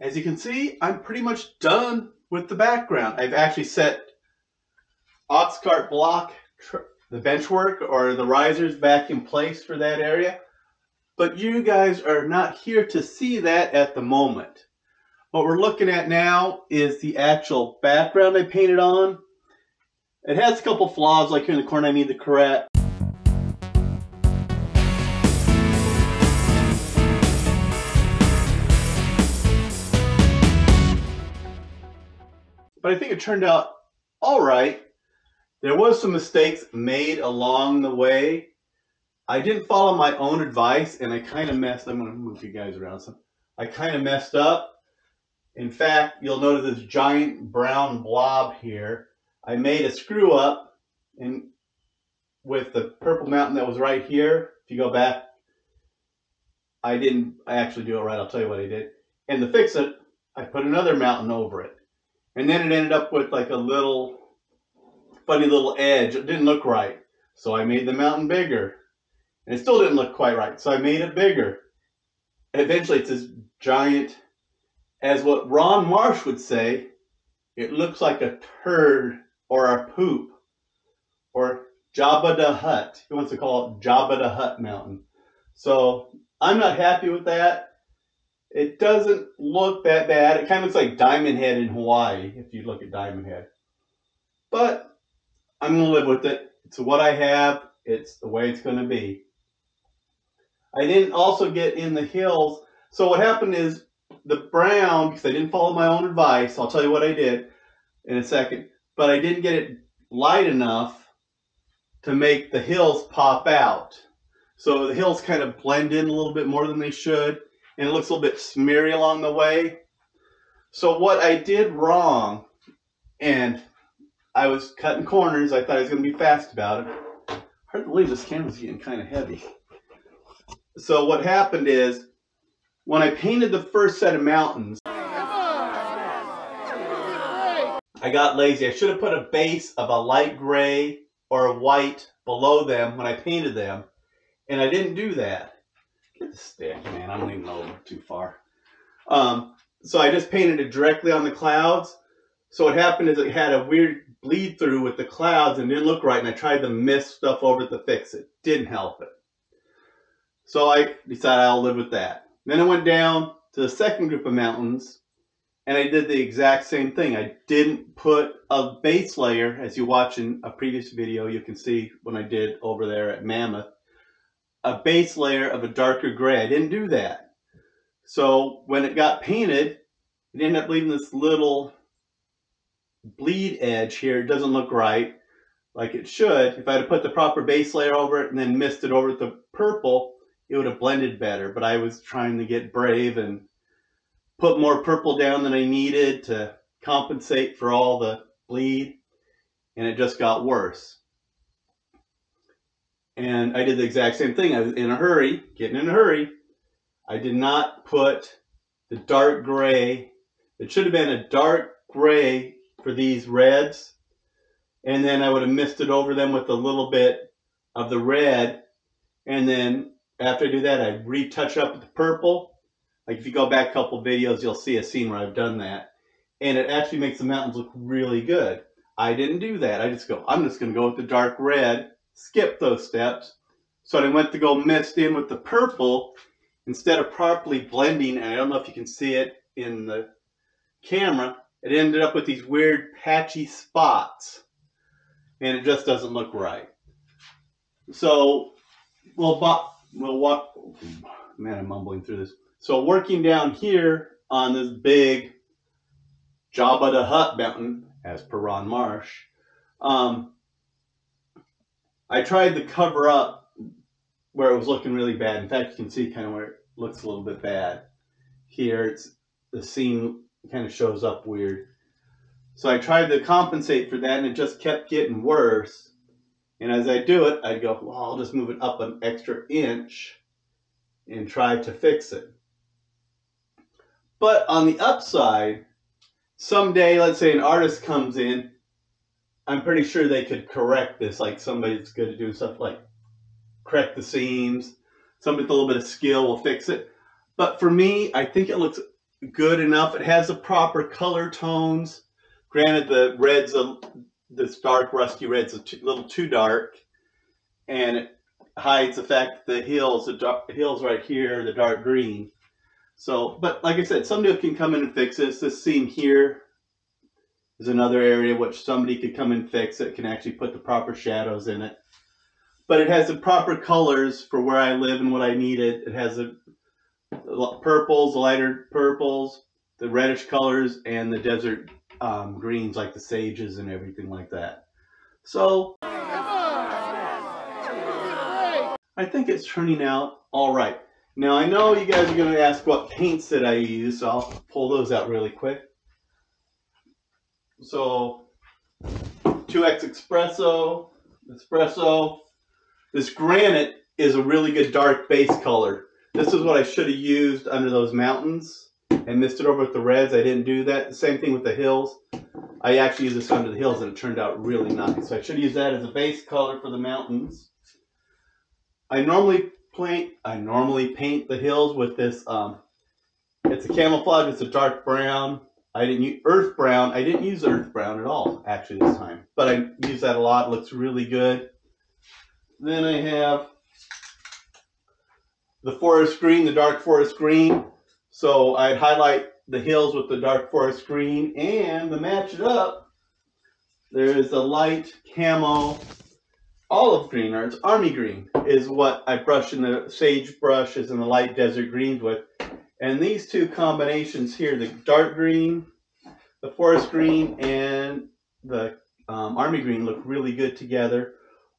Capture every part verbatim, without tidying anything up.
As you can see, I'm pretty much done with the background. I've actually set OXCART block, the benchwork or the risers back in place for that area. But you guys are not here to see that at the moment. What we're looking at now is the actual background I painted on. It has a couple flaws, like here in the corner I need to correct. But I think it turned out all right. There was some mistakes made along the way. I didn't follow my own advice and I kind of messed, I'm going to move you guys around some. I kind of messed up. In fact, you'll notice this giant brown blob here. I made a screw up and with the purple mountain that was right here. If you go back, I didn't I actually do it right. I'll tell you what I did. And to fix it, I put another mountain over it. And then it ended up with like a little funny little edge. It didn't look right. So I made the mountain bigger. And it still didn't look quite right, so I made it bigger. And eventually it's this giant, as what Ron Marsh would say, it looks like a turd or a poop. Or Jabba the Hutt. He wants to call it Jabba the Hutt Mountain. So I'm not happy with that. It doesn't look that bad. It kind of looks like Diamond Head in Hawaii, if you look at Diamond Head. But I'm going to live with it. It's what I have. It's the way it's going to be. I didn't also get in the hills. So what happened is the brown, because I didn't follow my own advice, I'll tell you what I did in a second, but I didn't get it light enough to make the hills pop out. So the hills kind of blend in a little bit more than they should, and it looks a little bit smeary along the way. So what I did wrong, and I was cutting corners, I thought I was going to be fast about it. Hard to believe this camera's getting kind of heavy. So what happened is, when I painted the first set of mountains, I got lazy. I should have put a base of a light gray or a white below them when I painted them, and I didn't do that. Get the stick, man. I'm leaning over too far. Um, so I just painted it directly on the clouds. So what happened is it had a weird bleed through with the clouds and didn't look right, and I tried to mist stuff over it to fix it. Didn't help it. So I decided I'll live with that. Then I went down to the second group of mountains and I did the exact same thing. I didn't put a base layer, as you watch in a previous video, you can see when I did over there at Mammoth, a base layer of a darker gray. I didn't do that. So when it got painted, it ended up leaving this little bleed edge here. It doesn't look right like it should. If I had put the proper base layer over it and then missed it over with the purple, it would have blended better, but I was trying to get brave and put more purple down than I needed to compensate for all the bleed, and it just got worse. And I did the exact same thing. I was in a hurry, getting in a hurry. I did not put the dark gray. It should have been a dark gray for these reds, and then I would have misted over them with a little bit of the red, and then after I do that, I retouch up the purple. Like if you go back a couple videos, you'll see a scene where I've done that. And it actually makes the mountains look really good. I didn't do that. I just go, I'm just going to go with the dark red, skip those steps. So I went to go mist in with the purple instead of properly blending. And I don't know if you can see it in the camera. It ended up with these weird patchy spots. And it just doesn't look right. So, well, Bob. We'll walk, man, I'm mumbling through this. So working down here on this big Jabba the Hutt mountain, as per Ron Marsh, um, I tried to cover up where it was looking really bad. In fact, you can see kind of where it looks a little bit bad. Here, it's the seam kind of shows up weird. So I tried to compensate for that, and it just kept getting worse. And as I do it, I go, well, I'll just move it up an extra inch and try to fix it. But on the upside, someday, let's say an artist comes in, I'm pretty sure they could correct this, like somebody that's good at doing stuff like correct the seams. Somebody with a little bit of skill will fix it. But for me, I think it looks good enough. It has the proper color tones. Granted, the red's a, this dark rusty red's a t little too dark, and it hides the fact that the hills, the dark, hills right here, the dark green. So, but like I said, somebody can come in and fix this. This seam here is another area which somebody could come and fix it, can actually put the proper shadows in it. But it has the proper colors for where I live and what I needed. It has the purples, lighter purples, the reddish colors, and the desert um, greens like the sages and everything like that. So, I think it's turning out all right. Now, I know you guys are going to ask what paints that I use, so I'll pull those out really quick. So, two X Espresso, Espresso. This granite is a really good dark base color. This is what I should have used under those mountains and missed it over with the reds. I didn't do that. The same thing with the hills. I actually used this under the hills and it turned out really nice. So I should use that as a base color for the mountains. I normally paint, I normally paint the hills with this, um, it's a camouflage, it's a dark brown. I didn't use earth brown. I didn't use earth brown at all actually this time, but I use that a lot. It looks really good. Then I have the forest green, the dark forest green. So I highlight the hills with the dark forest green, and to match it up, there is a light camo olive green, or it's army green, is what I brush in the sage brushes and the light desert greens with. And these two combinations here, the dark green, the forest green, and the um, army green look really good together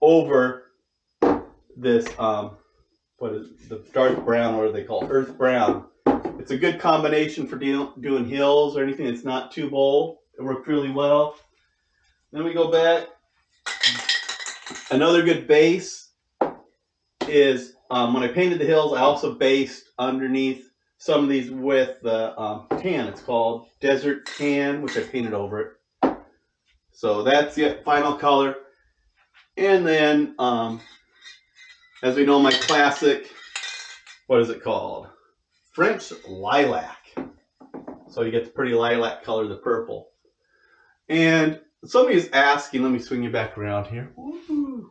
over this um what is the dark brown, or they call earth brown. It's a good combination for deal, doing hills or anything that's not too bold. It worked really well. Then we go back. Another good base is um, when I painted the hills, I also based underneath some of these with the um, tan. It's called Desert Tan, which I painted over it. So that's the final color. And then um as we know, my classic, what is it called? French lilac. So you get the pretty lilac color, the purple. And somebody's asking, let me swing you back around here. Woo-hoo.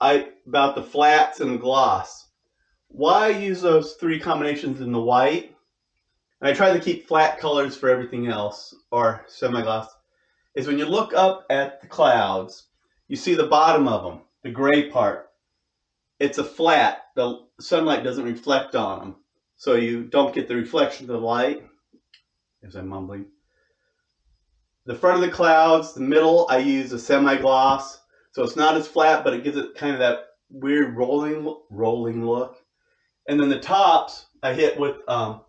I about the flats and the gloss. Why use those three combinations in the white? And I try to keep flat colors for everything else, or semi-gloss, is when you look up at the clouds, you see the bottom of them, the gray part. It's a flat, the sunlight doesn't reflect on them, so you don't get the reflection of the light, as I'm mumbling. The front of the clouds, the middle, I use a semi-gloss, so it's not as flat, but it gives it kind of that weird rolling, rolling look. And then the tops, I hit with um,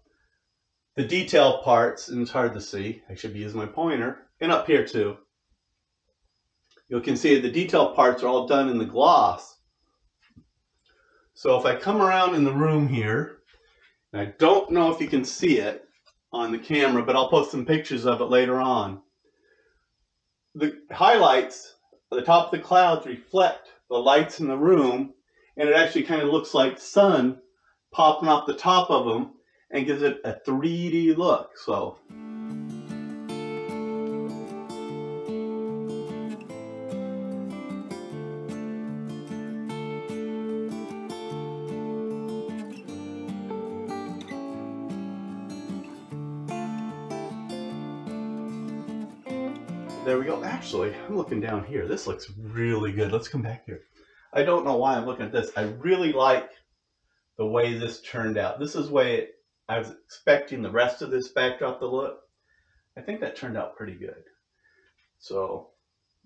the detail parts, and it's hard to see, I should be using my pointer, and up here too. You can see the detail parts are all done in the gloss. So if I come around in the room here, and I don't know if you can see it on the camera, but I'll post some pictures of it later on. The highlights, the top of the clouds reflect the lights in the room, and it actually kind of looks like sun popping off the top of them and gives it a three D look. So. There we go. Actually, I'm looking down here. This looks really good. Let's come back here. I don't know why I'm looking at this. I really like the way this turned out. This is the way it, I was expecting the rest of this backdrop to look. I think that turned out pretty good. So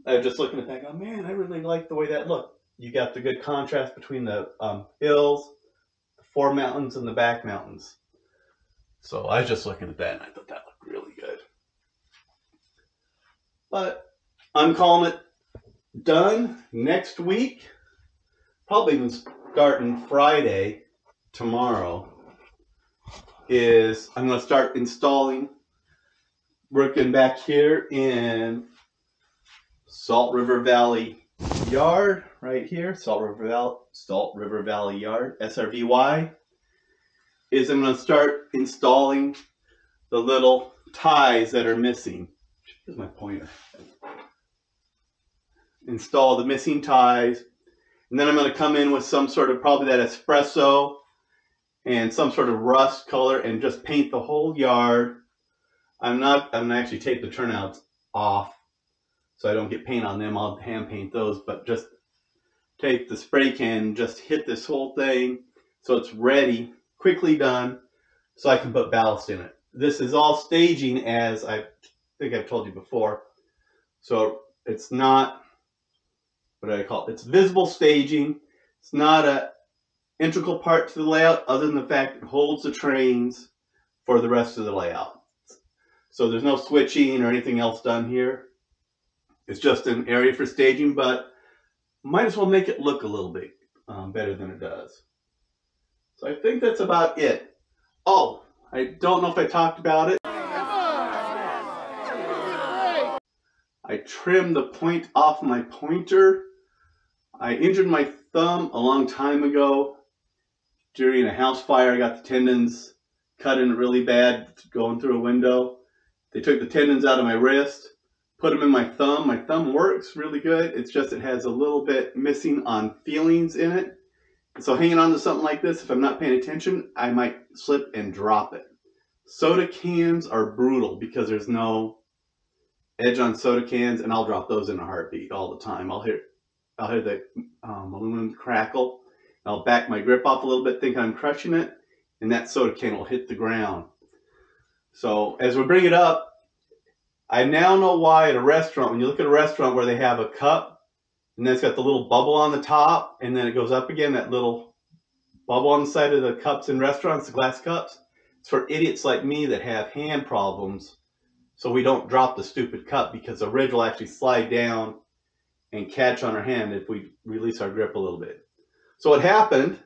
I'm just looking at that going, man, I really like the way that looked. You got the good contrast between the um, hills, the four mountains, and the back mountains. So I was just looking at that and I thought that looked really good. But I'm calling it done. Next week, probably even starting Friday, tomorrow, is I'm going to start installing, working back here in Salt River Valley Yard, right here, Salt River Valley, Salt River Valley Yard, S R V Y. is I'm going to start installing the little ties that are missing. Here's my pointer. Install the missing ties, and then I'm going to come in with some sort of probably that espresso and some sort of rust color and just paint the whole yard. I'm not, I'm gonna actually take the turnouts off so I don't get paint on them. I'll hand paint those, but just take the spray can, just hit this whole thing so it's ready, quickly done, so I can put ballast in it. This is all staging, as I think I've told you before. So it's not, what do I call it? It's visible staging. It's not an integral part to the layout other than the fact it holds the trains for the rest of the layout. So there's no switching or anything else done here. It's just an area for staging, but might as well make it look a little bit um, better than it does. So I think that's about it. Oh, I don't know if I talked about it. I trimmed the point off my pointer. I injured my thumb a long time ago during a house fire. I got the tendons cut in really bad going through a window. They took the tendons out of my wrist, put them in my thumb. My thumb works really good. It's just it has a little bit missing on feelings in it. And so hanging on to something like this, if I'm not paying attention, I might slip and drop it. Soda cans are brutal because there's no edge on soda cans, and I'll drop those in a heartbeat all the time. I'll hear, I'll hear the um, aluminum crackle. I'll back my grip off a little bit, think I'm crushing it, and that soda can will hit the ground. So as we bring it up, I now know why at a restaurant, when you look at a restaurant where they have a cup and then it's got the little bubble on the top and then it goes up again, that little bubble on the side of the cups in restaurants, the glass cups, it's for idiots like me that have hand problems so we don't drop the stupid cup because the ridge will actually slide down and catch on our hand if we release our grip a little bit. So what happened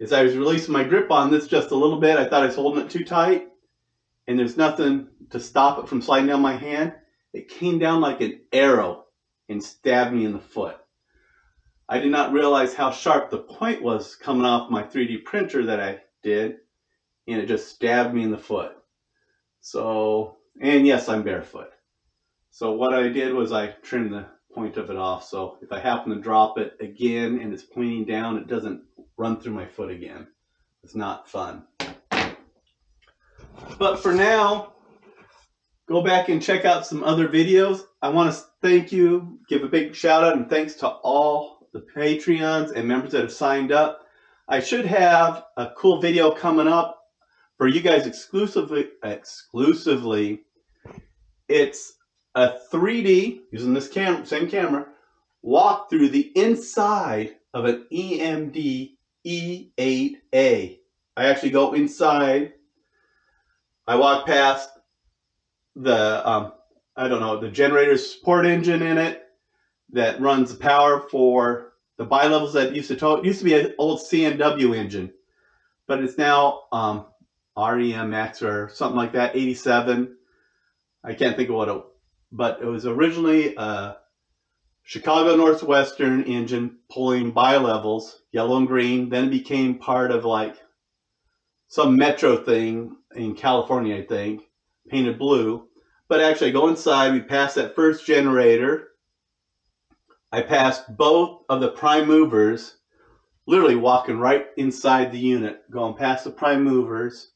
is I was releasing my grip on this just a little bit. I thought I was holding it too tight, and there's nothing to stop it from sliding down my hand. It came down like an arrow and stabbed me in the foot. I did not realize how sharp the point was coming off my three D printer that I did, and it just stabbed me in the foot. So, and yes, I'm barefoot. So what I did was I trimmed the point of it off, so if I happen to drop it again and it's pointing down, it doesn't run through my foot again. It's not fun. But for now, go back and check out some other videos. I want to thank you, give a big shout out and thanks to all the Patreons and members that have signed up. I should have a cool video coming up for you guys exclusively. Exclusively, it's a three D, using this camera, same camera, walk through the inside of an E M D E eight A. I actually go inside. I walk past the, um, I don't know, the generator's support engine in it that runs the power for the bilevels that used to tow. It used to be an old C N W engine, but it's now um, R E M X or something like that, eighty-seven. I can't think of what it, but it was originally a Chicago Northwestern engine pulling bilevels, yellow and green, then it became part of like some metro thing in California, I think, painted blue. But actually I go inside, we pass that first generator. I pass both of the prime movers, literally walking right inside the unit, going past the prime movers,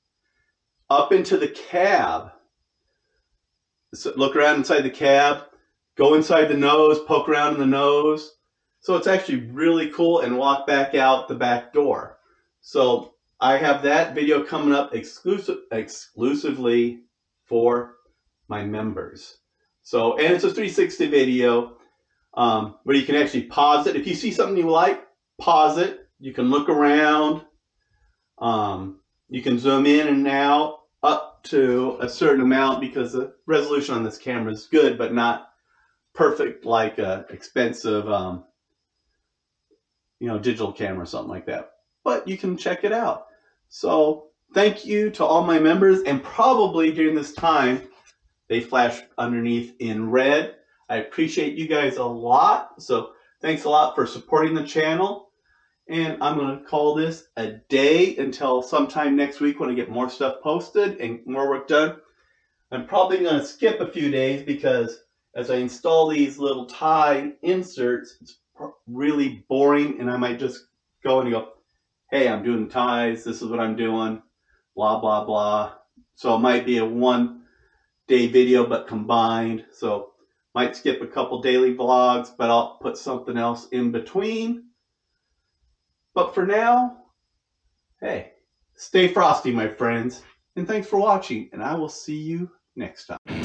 up into the cab. So look around inside the cab, go inside the nose, poke around in the nose. So it's actually really cool, and walk back out the back door. So I have that video coming up exclusive, exclusively for my members. So, and it's a three sixty video um, where you can actually pause it. If you see something you like, pause it. You can look around. Um, you can zoom in and out up to a certain amount because the resolution on this camera is good, but not perfect like a expensive, um, you know, digital camera or something like that. But you can check it out. So thank you to all my members, and probably during this time, they flash underneath in red. I appreciate you guys a lot. So thanks a lot for supporting the channel. And I'm going to call this a day until sometime next week when I get more stuff posted and more work done. I'm probably going to skip a few days because as I install these little tie inserts, it's really boring and I might just go and go, hey, I'm doing ties, this is what I'm doing, blah, blah, blah. So it might be a one day video, but combined. So might skip a couple daily vlogs, but I'll put something else in between. But for now, hey, stay frosty, my friends. And thanks for watching, and I will see you next time.